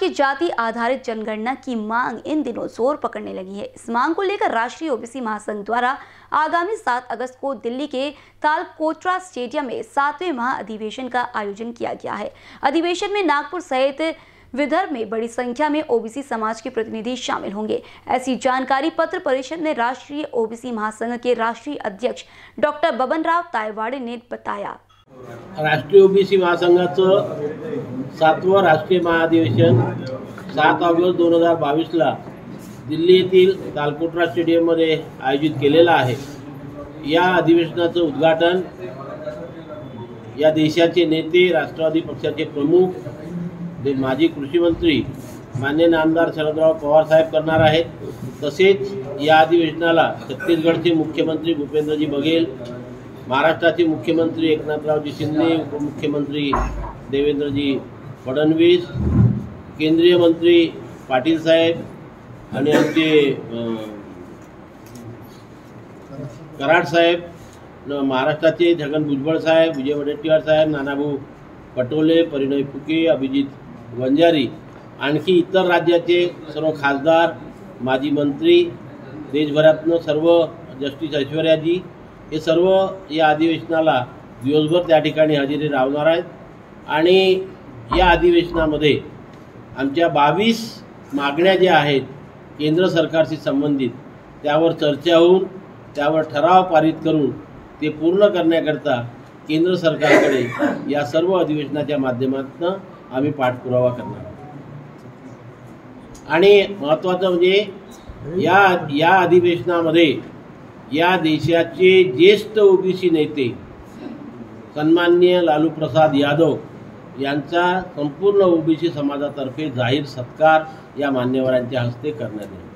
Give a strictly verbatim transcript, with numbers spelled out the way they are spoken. की जाति आधारित जनगणना की मांग इन दिनों जोर पकड़ने लगी है। इस मांग को लेकर राष्ट्रीय ओबीसी महासंघ द्वारा आगामी सात अगस्त को दिल्ली के तालकटोरा स्टेडियम में सातवें महाअधिवेशन का आयोजन किया गया है। अधिवेशन में नागपुर सहित विदर्भ में बड़ी संख्या में ओबीसी समाज के प्रतिनिधि शामिल होंगे। ऐसी जानकारी पत्र परिषद में राष्ट्रीय ओबीसी महासंघ के राष्ट्रीय अध्यक्ष डॉक्टर बबन राव तायवाड़े ने बताया। राष्ट्रीय ओबीसी महासंघाचं सातवं राष्ट्रीय महाअधिवेशन सात ऑगस्ट दोन हजार बावीसला दिल्ली येथील तालकटोरा स्टेडियममध्ये आयोजित केलेला आहे। या अधिवेशनाचं उद्घाटन या देशाचे नेते, राष्ट्रवादी पक्षाचे प्रमुख, माजी कृषी मंत्री माननीय आमदार शरदराव पवार साहेब करणार आहेत। तसेच या अधिवेशनाला छत्तीसगढ़चे मुख्यमंत्री भूपेन्द्रजी बघेल, महाराष्ट्राचे मुख्यमंत्री एकनाथरावजी शिंदे, उपमुख्यमंत्री देवेन्द्र जी फडणवीस, केंद्रीय मंत्री पाटील साहेब आणि आमचे कराड साहेब, महाराष्ट्राचे छगन भुजबळ साहेब, विजय वडट्टीवार साहेब, नानाभाऊ पटोले, परिणय फुके, अभिजीत वंजारी, आणखी इतर राज्याचे सर्व खासदार, माजी मंत्री, देशभरातून सर्व जस्टिस ऐश्वर्याजी हे सर्व या अधिवेशनाला दिवसभर त्या ठिकाणी हजेरी लावणार आहेत। आणि या अधिवेशनामध्ये आमच्या बावीस मागण्या ज्या आहेत केंद्र सरकारशी संबंधित त्यावर चर्चा होऊन त्यावर ठराव पारित करून ते पूर्ण करण्याकरता केंद्र सरकारकडे या सर्व अधिवेशनाच्या माध्यमातून आम्ही पाठपुरावा करणार। आणि महत्त्वाचं म्हणजे या या अधिवेशनामध्ये या देशाचे ज्येष्ठ ओबीसी नेते सन्माननीय लालू प्रसाद यादव यांचा संपूर्ण ओबीसी समाजातर्फे जाहीर सत्कार या मान्यवरांच्या हस्ते करण्यात येईल।